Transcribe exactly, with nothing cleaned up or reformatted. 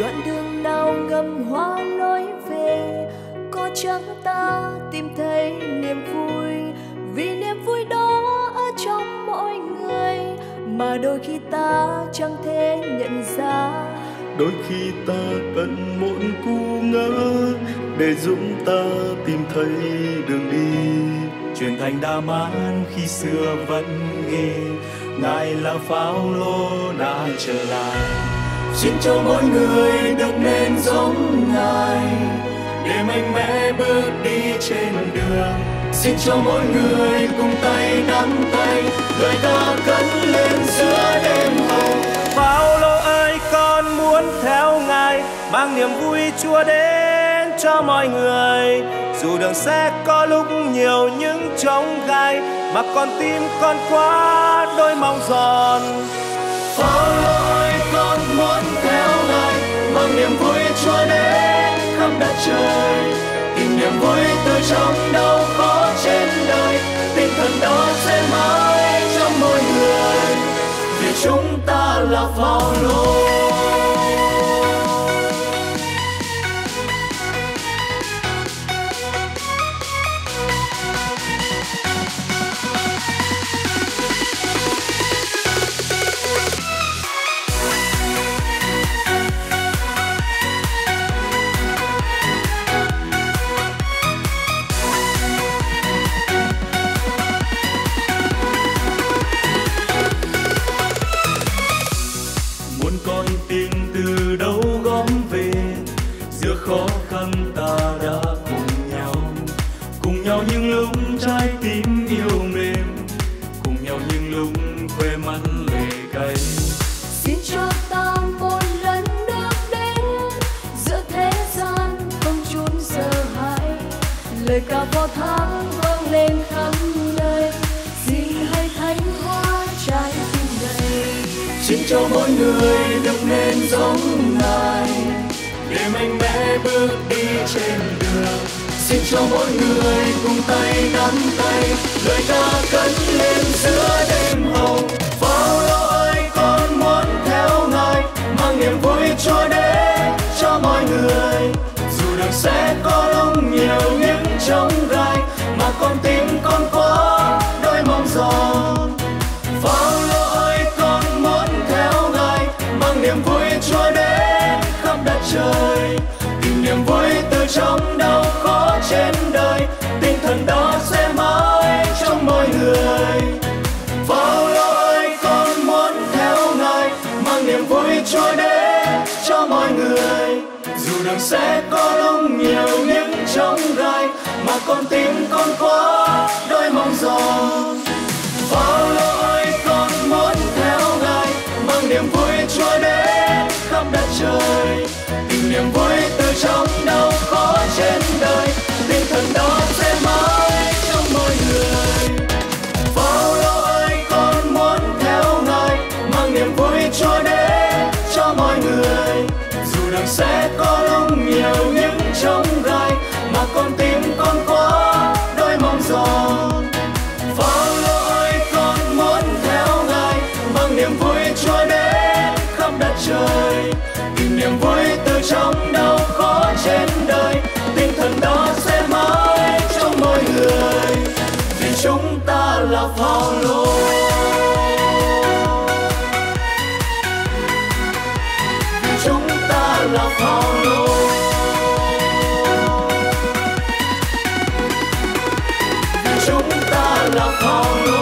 đoạn đường nào ngầm hoa nói về, có chẳng ta tìm thấy niềm vui, vì niềm vui đó ở trong mỗi người mà đôi khi ta chẳng thể nhận ra. Đôi khi ta cần một cú ngỡ để giúp ta tìm thấy đường đi. Truyền thành DaMas khi xưa vẫn ghê, Ngài là Phaolô đã trở lại. Xin cho mỗi người được nên giống Ngài để mạnh mẽ bước đi trên đường. Xin cho mỗi người cùng tay nắm tay, lời ca cất lên giữa đêm hồng. Phaolô ơi, con muốn theo Ngài, mang niềm vui Chúa đến cho mọi người. Dù đường sẽ có lúc nhiều những chông gai, mà con tim con quá đôi mong giòn. Phaolô ơi, con muốn theo Ngài, mang niềm vui Chúa đến khắp đất trời. Tìm niềm vui từ trong đau khó trên đời, tinh thần đó sẽ mãi trong mỗi người, vì chúng ta là Phaolô. Khó khăn ta đã cùng nhau, cùng nhau những lúc trái tim yêu mềm, cùng nhau những lúc khoe mắt lệ cay. Xin cho ta một lần được đến giữa thế gian không chút sợ hãi, lời ca vào tháng vang lên khắp nơi, xin hãy thánh hóa trái tim này. Xin cho mỗi người được nên giống Ngài để mạnh mẽ bước đi trên đường. Xin cho mỗi người cùng tay nắm tay, lời ca cất lên giữa đêm hồng. Phaolô ơi, con muốn theo Ngài, mang niềm vui Chúa đến cho mọi người. Dù đường sẽ có lúc nhiều những chông gai, mà con tim con quá đôi mong giòn. Phaolô ơi, con muốn theo Ngài, mang niềm vui Chúa đến đất trời, tìm niềm vui từ trong đau khó trên đời, tinh thần đó sẽ mãi trong mỗi người. Phaolô ơi, con muốn theo Ngài, mang niềm vui Chúa đến cho mọi người. Dù đường sẽ có lúc nhiều những chông gai, mà con tim con quá đôi mong giòn. Phaolô ơi, con muốn theo Ngài, mang niềm vui Chúa đến khắp đất trời. Niềm vui từ trong đau khó trên đời, tinh thần đó sẽ mãi trong mỗi người. Phaolô ơi, con muốn theo Ngài, mang niềm vui Chúa đến cho mọi người. Dù đường sẽ có lúc nhiều những chông gai, mà con tim con quá đôi mong giòn. Phaolô ơi, con muốn theo Ngài, mang niềm vui Chúa đến khắp đất trời. Niềm vui từ trong đau khó trên đời, tinh thần đó sẽ mãi trong mỗi người, vì chúng ta là Phaolô. Vì chúng ta là Phaolô. Vì chúng ta là Phaolô.